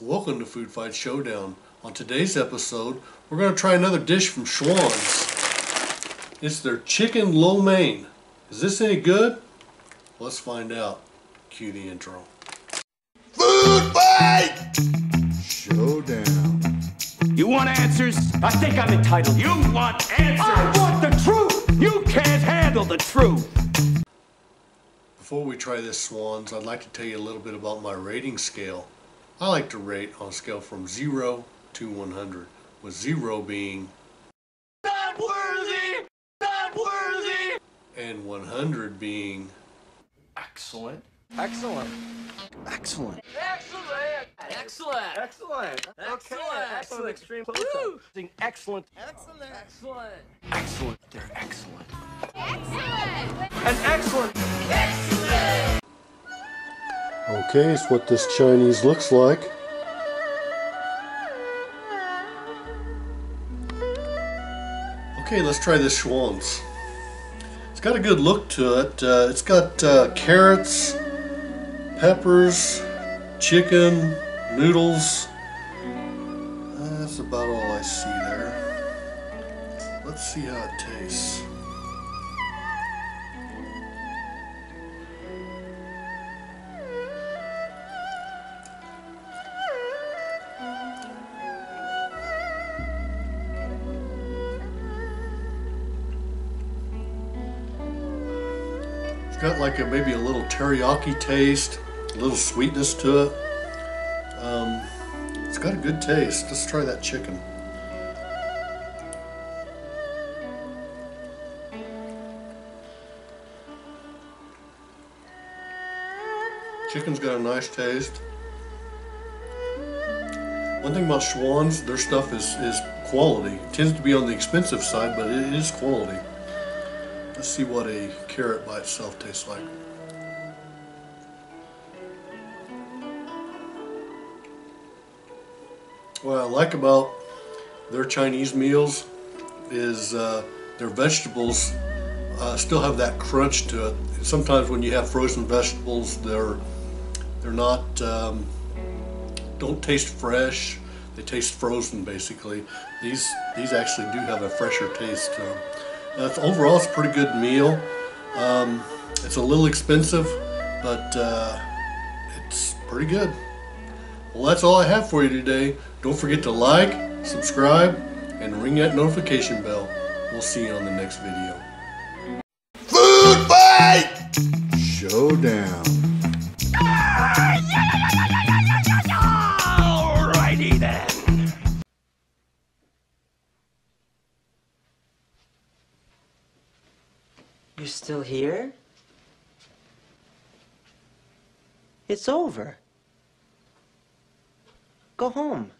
Welcome to Food Fight Showdown. On today's episode, we're going to try another dish from Schwan's. It's their chicken lo mein. Is this any good? Let's find out. Cue the intro. Food Fight Showdown. You want answers? I think I'm entitled. You want answers? I want the truth. You can't handle the truth. Before we try this, Schwan's, I'd like to tell you a little bit about my rating scale. I like to rate on a scale from 0 to 100, with 0 being not worthy, and 100 being excellent, excellent, excellent, excellent, excellent, excellent, excellent, excellent, extreme, excellent, excellent, excellent, excellent, they're excellent, excellent, and excellent, excellent. Okay, it's what this Chinese looks like. Okay, let's try this Schwan's. It's got a good look to it. It's got carrots, peppers, chicken, noodles. That's about all I see there. Let's see how it tastes. It's got like maybe a little teriyaki taste, a little sweetness to it. It's got a good taste. Let's try that chicken. Chicken's got a nice taste. One thing about Schwan's, their stuff is quality. It tends to be on the expensive side, but it is quality. Let's see what a carrot by itself tastes like. What I like about their Chinese meals is their vegetables still have that crunch to it. Sometimes when you have frozen vegetables, they're not don't taste fresh. They taste frozen basically. These actually do have a fresher taste to them. Overall, it's a pretty good meal. It's a little expensive, but it's pretty good. Well, that's all I have for you today. Don't forget to like, subscribe, and ring that notification bell. We'll see you on the next video. Food Fight Showdown. Alrighty then. You're still here? It's over. Go home.